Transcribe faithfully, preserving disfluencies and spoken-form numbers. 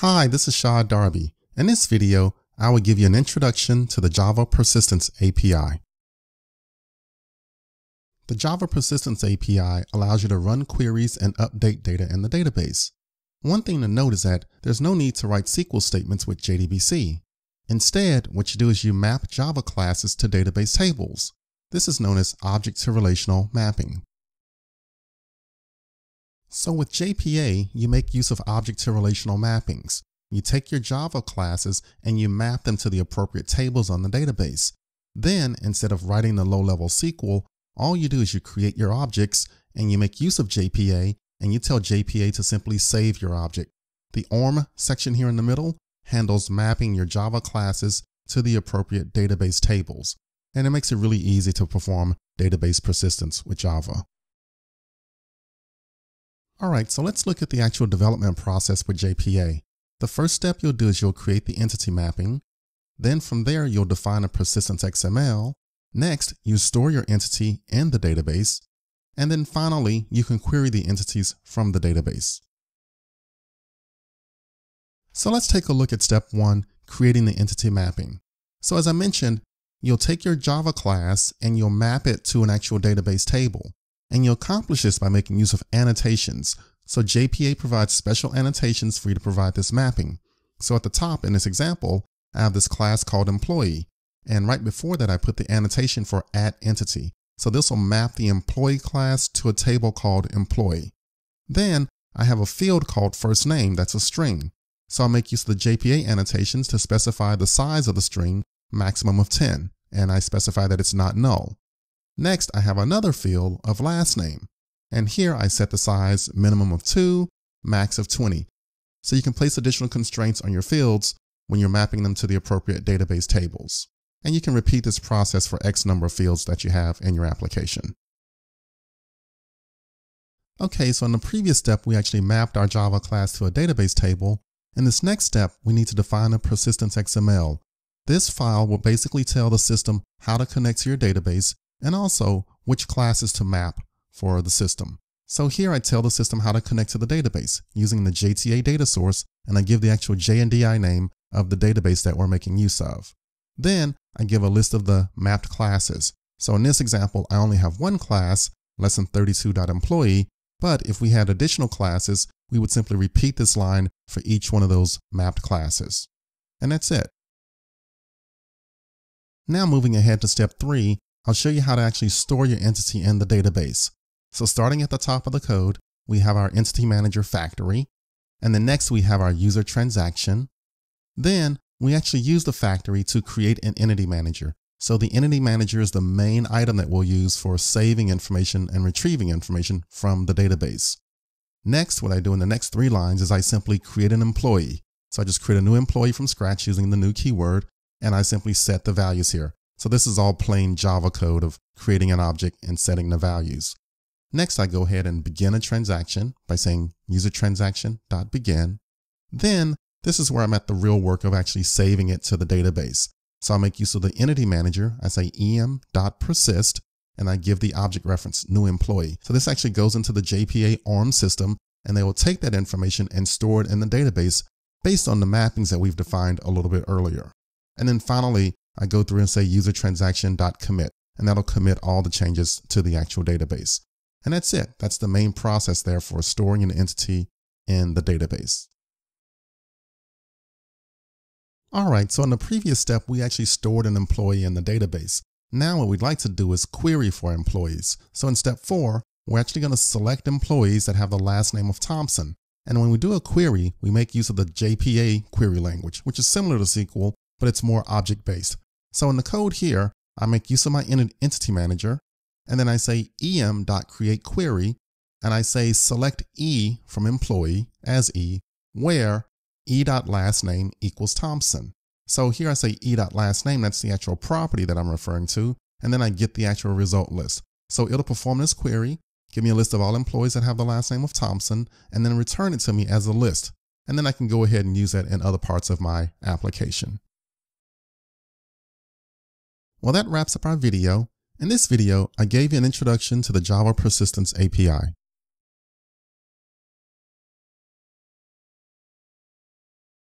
Hi, this is Shah Darby. In this video, I will give you an introduction to the Java Persistence A P I. The Java Persistence A P I allows you to run queries and update data in the database. One thing to note is that there's no need to write S Q L statements with J D B C. Instead, what you do is you map Java classes to database tables. This is known as object-to-relational mapping. So with J P A, you make use of object-to-relational mappings. You take your Java classes and you map them to the appropriate tables on the database. Then, instead of writing the low-level S Q L, all you do is you create your objects and you make use of J P A, and you tell J P A to simply save your object. The O R M section here in the middle handles mapping your Java classes to the appropriate database tables, and it makes it really easy to perform database persistence with Java. Alright, so let's look at the actual development process with J P A. The first step you'll do is you'll create the entity mapping. Then from there, you'll define a persistence X M L. Next, you store your entity in the database. And then finally, you can query the entities from the database. So let's take a look at step one, creating the entity mapping. So as I mentioned, you'll take your Java class and you'll map it to an actual database table. And you'll accomplish this by making use of annotations. So J P A provides special annotations for you to provide this mapping. So at the top in this example, I have this class called employee. And right before that, I put the annotation for at entity. So this will map the employee class to a table called employee. Then I have a field called first name. That's a string. So I'll make use of the J P A annotations to specify the size of the string, maximum of ten. And I specify that it's not null. Next, I have another field of last name, and here I set the size minimum of two, max of twenty. So you can place additional constraints on your fields when you're mapping them to the appropriate database tables. And you can repeat this process for X number of fields that you have in your application. Okay, so in the previous step, we actually mapped our Java class to a database table. In this next step, we need to define a persistence X M L. This file will basically tell the system how to connect to your database, and also which classes to map for the system. So here I tell the system how to connect to the database using the J T A data source, and I give the actual J and D I name of the database that we're making use of. Then I give a list of the mapped classes. So in this example, I only have one class, lesson thirty-two dot employee, but if we had additional classes, we would simply repeat this line for each one of those mapped classes. And that's it. Now moving ahead to step three, I'll show you how to actually store your entity in the database. So starting at the top of the code, we have our entity manager factory, and then next we have our user transaction. Then we actually use the factory to create an entity manager. So the entity manager is the main item that we'll use for saving information and retrieving information from the database. Next, what I do in the next three lines is I simply create an employee. So I just create a new employee from scratch using the new keyword, and I simply set the values here. So this is all plain Java code of creating an object and setting the values. Next, I go ahead and begin a transaction by saying user transaction.begin. Then this is where I'm at the real work of actually saving it to the database. So I'll make use of the entity manager. I say em.persist, and I give the object reference new employee. So this actually goes into the J P A O R M system, and they will take that information and store it in the database based on the mappings that we've defined a little bit earlier. And then finally, I go through and say user transaction.commit, and that'll commit all the changes to the actual database. And that's it. That's the main process there for storing an entity in the database. All right, so in the previous step, we actually stored an employee in the database. Now what we'd like to do is query for employees. So in step four, we're actually going to select employees that have the last name of Thompson. And when we do a query, we make use of the J P A query language, which is similar to S Q L, but it's more object-based. So in the code here, I make use of my entity manager, and then I say em.createQuery, and I say select E from employee as E, where E.lastname equals Thompson. So here I say E.lastname, that's the actual property that I'm referring to, and then I get the actual result list. So it'll perform this query, give me a list of all employees that have the last name of Thompson, and then return it to me as a list. And then I can go ahead and use that in other parts of my application. Well, that wraps up our video. In this video, I gave you an introduction to the Java Persistence A P I.